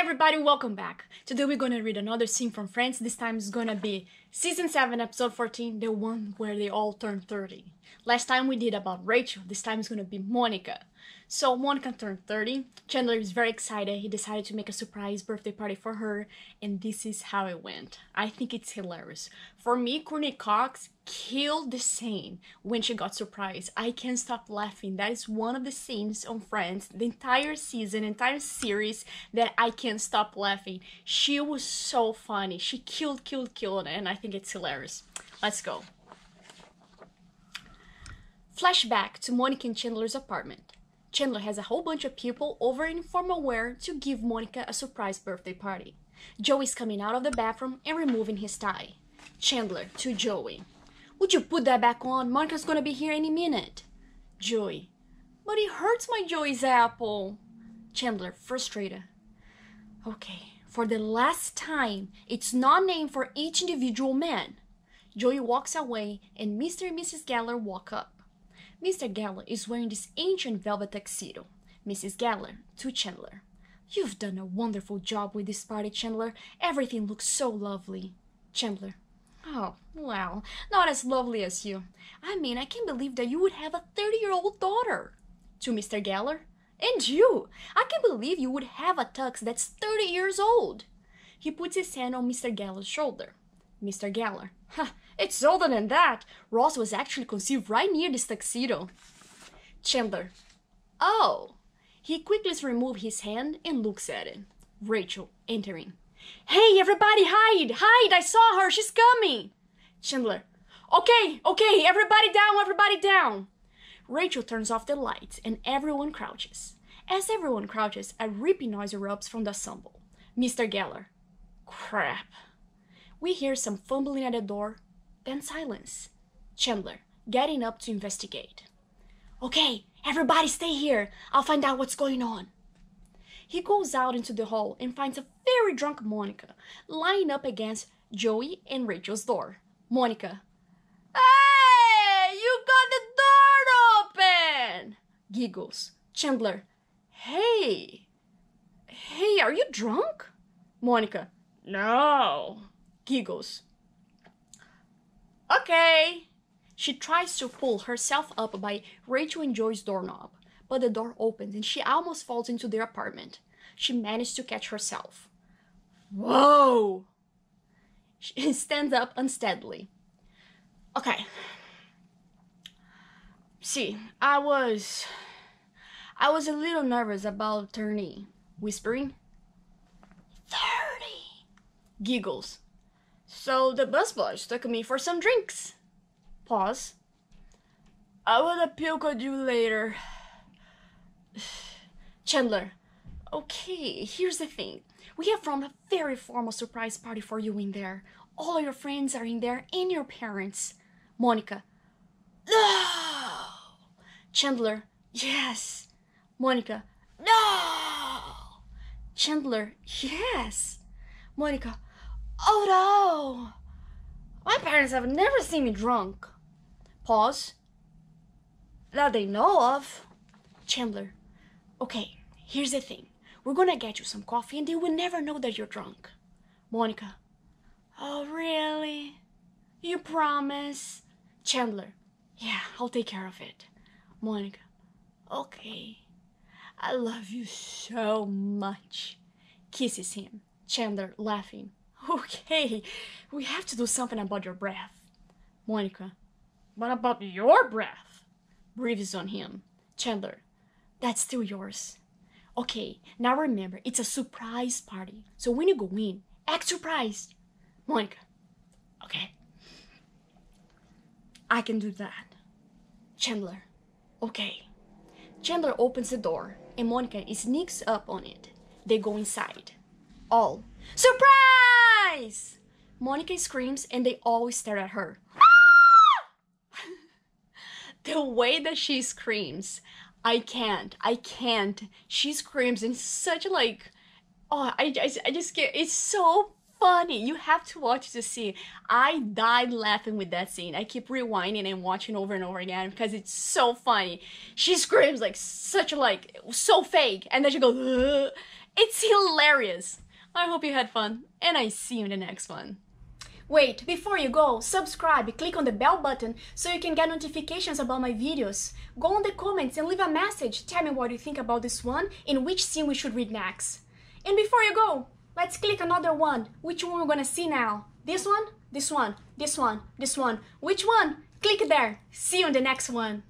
Hi everybody, welcome back. Today we're gonna read another scene from Friends. This time it's gonna be season 7, episode 14, the one where they all turn 30. Last time we did about Rachel, this time it's gonna be Monica. So Monica turned 30. Chandler is very excited. He decided to make a surprise birthday party for her, and this is how it went. I think it's hilarious. For me, Courteney Cox killed the scene when she got surprised. I can't stop laughing. That is one of the scenes on Friends, the entire season, entire series, that I can't stop laughing. She was so funny. She killed, and I think it's hilarious. Let's go. Flashback to Monica and Chandler's apartment. Chandler has a whole bunch of people over in formal wear to give Monica a surprise birthday party. Joey's coming out of the bathroom and removing his tie. Chandler to Joey. Would you put that back on? Monica's gonna be here any minute. Joey. But it hurts my Joey's apple. Chandler, frustrated. Okay, for the last time, it's not named for each individual man. Joey walks away and Mr. and Mrs. Gellar walk up. Mr. Gellar is wearing this ancient velvet tuxedo. Mrs. Gellar to Chandler. You've done a wonderful job with this party, Chandler. Everything looks so lovely. Chandler. Oh, well, not as lovely as you. I mean, I can't believe that you would have a 30-year-old daughter. To Mr. Gellar. And you. I can't believe you would have a tux that's 30 years old. He puts his hand on Mr. Gellar's shoulder. Mr. Gellar. Ha! It's older than that. Ross was actually conceived right near this tuxedo. Chandler. Oh. He quickly removes his hand and looks at it. Rachel entering. Hey, everybody, hide! Hide! I saw her! She's coming! Chandler. Okay, everybody down, everybody down! Rachel turns off the lights and everyone crouches. As everyone crouches, a ripping noise erupts from the ensemble. Mr. Gellar. Crap. We hear some fumbling at the door, then silence. Chandler, getting up to investigate. Okay, everybody stay here. I'll find out what's going on. He goes out into the hall and finds a very drunk Monica lying up against Joey and Rachel's door. Monica. Hey, you got the door open! Giggles. Chandler. Hey, are you drunk? Monica. No. Giggles. Okay. She tries to pull herself up by Rachel and Joey's doorknob, but the door opens and she almost falls into their apartment. She manages to catch herself. Whoa! She stands up unsteadily. Okay. See, I was a little nervous about turning. Whispering. 30. Giggles. So the busboys took me for some drinks. Pause. I will appeal to you later. Chandler. Okay, here's the thing. We have formed a very formal surprise party for you in there. All of your friends are in there and your parents. Monica. No! Chandler. Yes. Monica. No! Chandler. Yes. Monica. Oh no! My parents have never seen me drunk. Pause. That they know of. Chandler. Okay, here's the thing. We're gonna get you some coffee and they will never know that you're drunk. Monica. Oh really? You promise? Chandler. Yeah, I'll take care of it. Monica. Okay. I love you so much. Kisses him. Chandler, laughing. Okay, we have to do something about your breath. Monica. What about your breath? Breathes on him. Chandler. That's still yours. Okay, now remember, it's a surprise party. So when you go in, act surprised. Monica. Okay. I can do that. Chandler. Okay. Chandler opens the door and Monica sneaks up on it. They go inside. All. Surprise! Monica screams and they all stare at her. Ah! The way that she screams. I can't. She screams in such like, oh, I just can't. It's so funny. You have to watch the scene. I died laughing with that scene. I keep rewinding and watching over and over again because it's so funny. She screams like, so fake. And then she goes, ugh. It's hilarious. I hope you had fun, and I see you in the next one. Wait, before you go, subscribe, click on the bell button so you can get notifications about my videos. Go on the comments and leave a message, tell me what you think about this one and which scene we should read next. And before you go, let's click another one. Which one we're gonna see now? This one? This one? This one? This one? Which one? Click there. See you in the next one.